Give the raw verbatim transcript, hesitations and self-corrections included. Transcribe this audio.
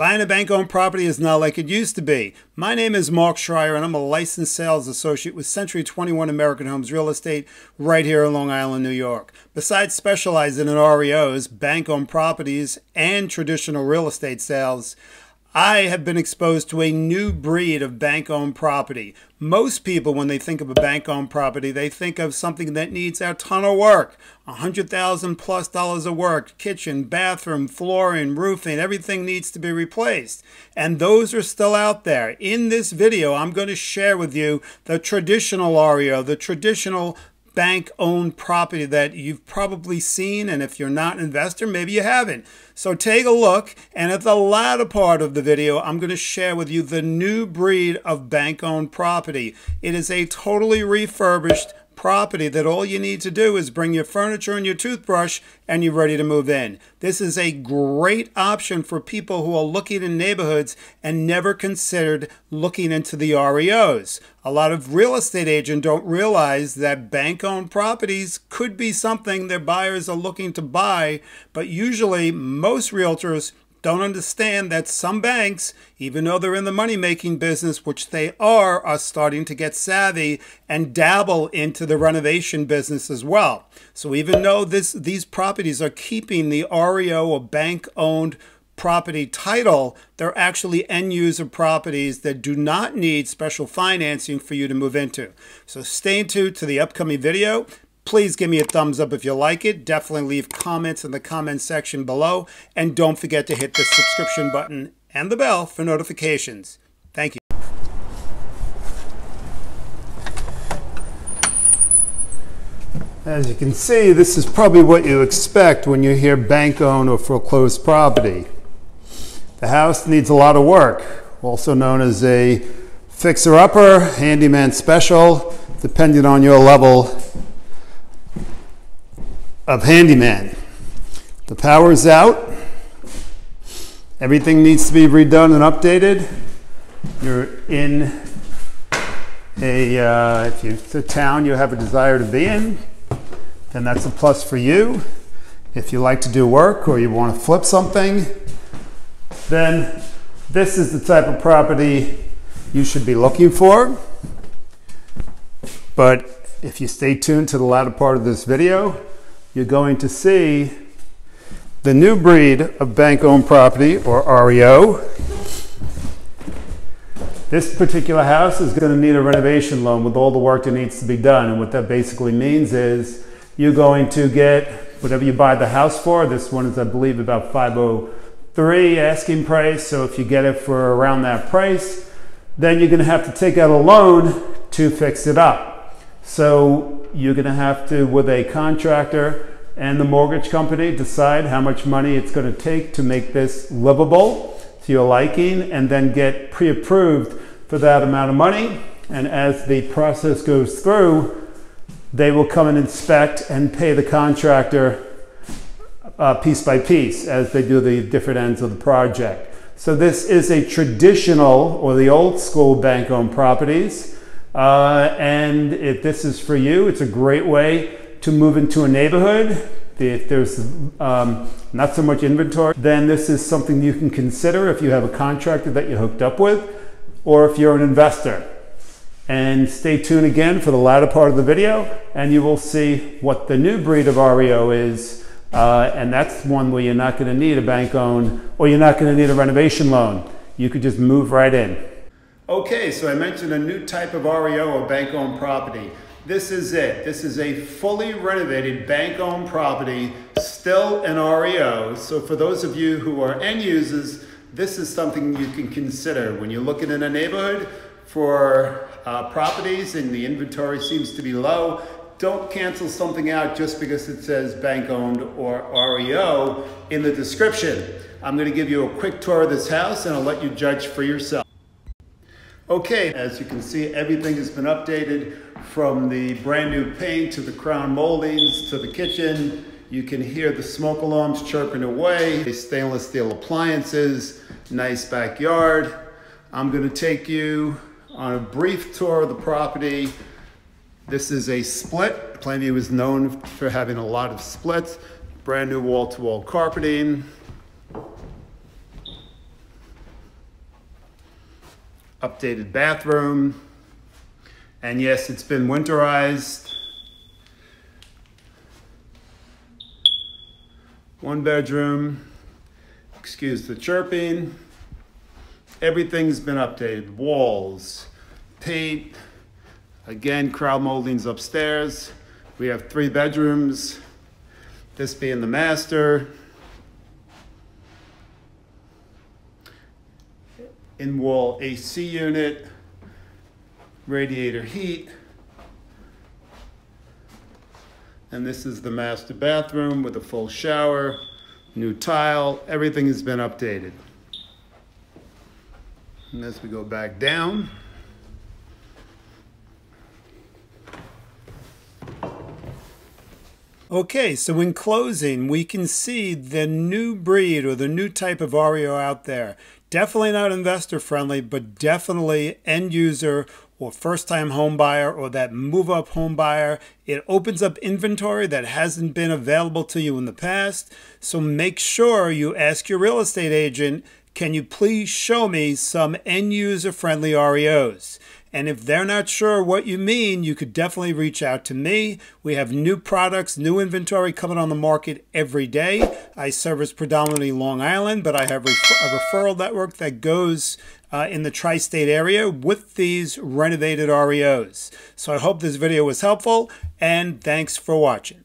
Buying a bank-owned property is not like it used to be. My name is Mark Schreier, and I'm a licensed sales associate with Century twenty-one American Homes Real Estate right here in Long Island, New York. Besides specializing in R E Os, bank-owned properties, and traditional real estate sales, I have been exposed to a new breed of bank-owned property. Most people, when they think of a bank-owned property, they think of something that needs a ton of work, one hundred thousand dollars plus dollars of work, kitchen, bathroom, flooring, roofing, everything needs to be replaced. And those are still out there. In this video, I'm going to share with you the traditional R E O, the traditional bank-owned property that you've probably seen, and if you're not an investor, maybe you haven't. So take a look, and at the latter part of the video, I'm going to share with you the new breed of bank-owned property. It is a totally refurbished property that all you need to do is bring your furniture and your toothbrush, and you're ready to move in. This is a great option for people who are looking in neighborhoods and never considered looking into the R E Os. A lot of real estate agents don't realize that bank-owned properties could be something their buyers are looking to buy, but usually most realtors don't understand that some banks, even though they're in the money-making business, which they are, are starting to get savvy and dabble into the renovation business as well. So even though this, these properties are keeping the R E O or bank-owned property title, they're actually end-user properties that do not need special financing for you to move into. So stay tuned to the upcoming video. Please give me a thumbs up if you like it. Definitely leave comments in the comment section below. And don't forget to hit the subscription button and the bell for notifications. Thank you. As you can see, this is probably what you expect when you hear bank-owned or foreclosed property. The house needs a lot of work, also known as a fixer-upper, handyman special, depending on your level of handyman. The power's out. Everything needs to be redone and updated. You're in a, uh, if you, it's a town you have a desire to be in, then that's a plus for you. If you like to do work or you want to flip something, then this is the type of property you should be looking for. But if you stay tuned to the latter part of this video, you're going to see the new breed of bank-owned property, or R E O. This particular house is going to need a renovation loan with all the work that needs to be done. And what that basically means is you're going to get whatever you buy the house for. This one is, I believe, about five oh three asking price. So if you get it for around that price, then you're going to have to take out a loan to fix it up. So you're going to have to, with a contractor and the mortgage company, decide how much money it's going to take to make this livable to your liking, and then get pre-approved for that amount of money. And as the process goes through, they will come and inspect and pay the contractor uh, piece by piece as they do the different ends of the project. So this is a traditional, or the old school, bank-owned properties. Uh, and if this is for you, it's a great way to move into a neighborhood. If there's um, not so much inventory, then this is something you can consider if you have a contractor that you're hooked up with, or if you're an investor. And stay tuned again for the latter part of the video, and you will see what the new breed of R E O is. Uh, and that's one where you're not going to need a bank loan, or you're not going to need a renovation loan. You could just move right in. Okay, so I mentioned a new type of R E O, or bank-owned property. This is it. This is a fully renovated bank-owned property, still an R E O. So for those of you who are end users, this is something you can consider. When you're looking in a neighborhood for uh, properties and the inventory seems to be low, don't cancel something out just because it says bank-owned or R E O in the description. I'm going to give you a quick tour of this house, and I'll let you judge for yourself. Okay, as you can see, everything has been updated, from the brand new paint to the crown moldings to the kitchen. You can hear the smoke alarms chirping away, the stainless steel appliances, nice backyard. I'm gonna take you on a brief tour of the property. This is a split. Plainview is known for having a lot of splits. Brand new wall-to-wall carpeting. updated bathroom. And yes, it's been winterized. One bedroom, excuse the chirping. Everything's been updated, walls, paint. Again, crown moldings upstairs. We have three bedrooms, this being the master. In-wall A C unit, radiator heat. And this is the master bathroom with a full shower, new tile, everything has been updated. And as we go back down, okay, so in closing, we can see the new breed or the new type of R E O out there. Definitely not investor friendly, but definitely end user or first-time home buyer or that move-up home buyer. It opens up inventory that hasn't been available to you in the past. So make sure you ask your real estate agent, can you please show me some end-user friendly R E Os? And if they're not sure what you mean, you could definitely reach out to me. We have new products, new inventory coming on the market every day. I service predominantly Long Island, but I have a referral network that goes uh, in the tri-state area with these renovated R E Os. So I hope this video was helpful, and thanks for watching.